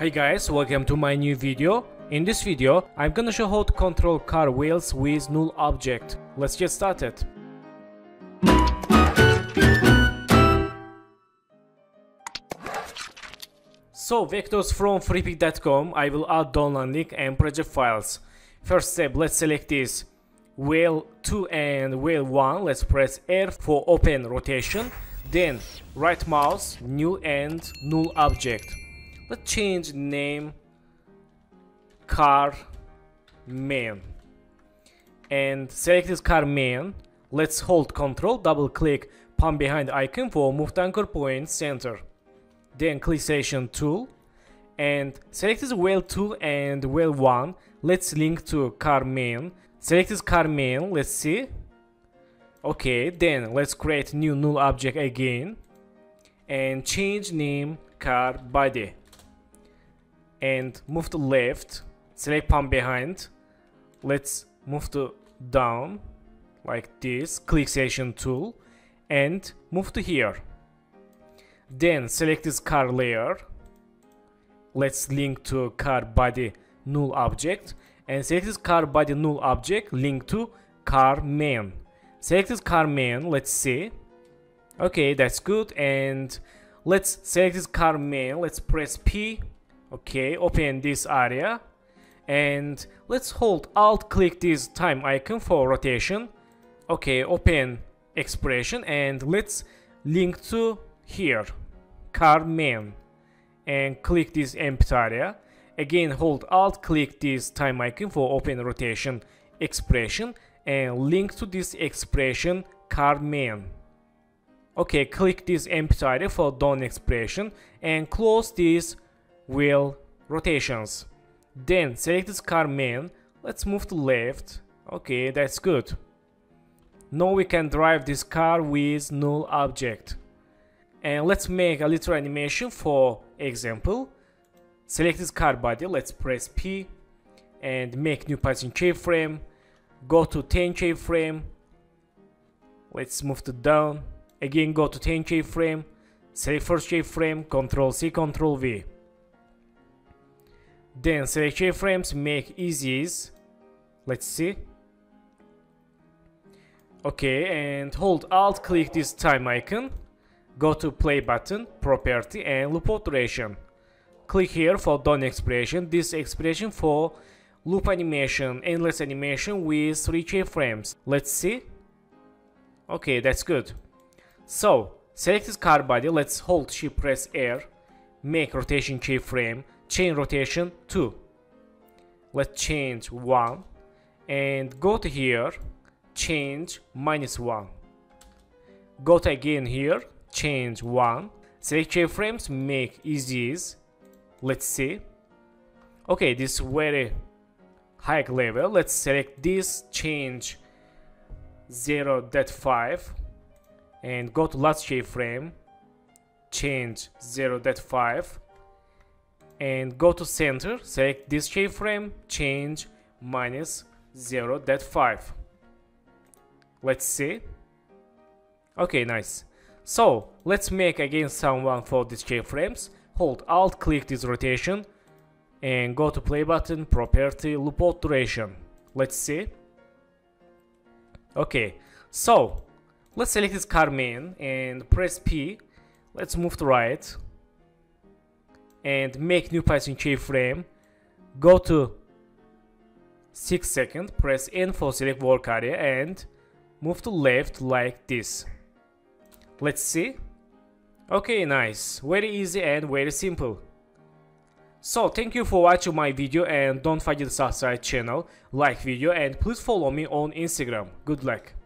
Hi guys, welcome to my new video. In this video, I'm gonna show how to control car wheels with null object. Let's get started. So, vectors from freepik.com, I will add download link and project files. First step, let's select this wheel 2 and wheel 1. Let's press R for open rotation. Then, right mouse, new and null object. Let's change name car man and select this car man. Let's hold control, double click palm behind icon for move the anchor point center. Then click selection tool and select this wheel 2 and wheel 1. Let's link to car man. Select this car man. Let's see. Okay, then let's create new null object again and change name car body. And move to left, select palm behind, let's move to down like this, click selection tool and move to here. Then select this car layer, let's link to car body null object and select this car body null object, link to car man. Select this car man, let's see. Okay, that's good. And let's select this car man, let's press P. Okay, open this area and let's hold alt, click this time icon for rotation. Okay, open expression and let's link to here car man and click this empty area. Again, hold alt, click this time icon for open rotation expression and link to this expression car man. Okay, click this empty area for down expression and close this wheel rotations. Then select this car man, let's move to left. Okay, that's good. Now we can drive this car with null object. And let's make a little animation for example. Select this car body, let's press P and make new passing keyframe. Go to 10 keyframe. Let's move to down. Again, go to 10 keyframe. Select first keyframe, Control C, Control V. Then select keyframes, make easies. Let's see. Okay, and hold alt, click this time icon. Go to play button, property and loop duration. Click here for done expression. This expression for loop animation, endless animation with 3 keyframes. Let's see. Okay, that's good. So, select this car body. Let's hold shift, press R. Make rotation keyframe. Chain rotation 2. Let's change 1 and go to here, change -1. Go to again here, change 1. Select keyframes, make easies. Let's see. Okay, this is very high level. Let's select this, change 0.5 and go to last keyframe, change 0.5. And go to center, select this keyframe, change -0.5. Let's see. Okay, nice. So let's make again someone for these keyframes. Hold alt, click this rotation and go to play button, property, loop duration. Let's see. Okay, so let's select this car man and press P. Let's move to right and make new passing keyframe. Go to 6 seconds, press N for select work area and move to left like this. Let's see. Okay, nice. Very easy and very simple. So thank you for watching my video and don't forget to subscribe channel, like video and please follow me on Instagram. Good luck.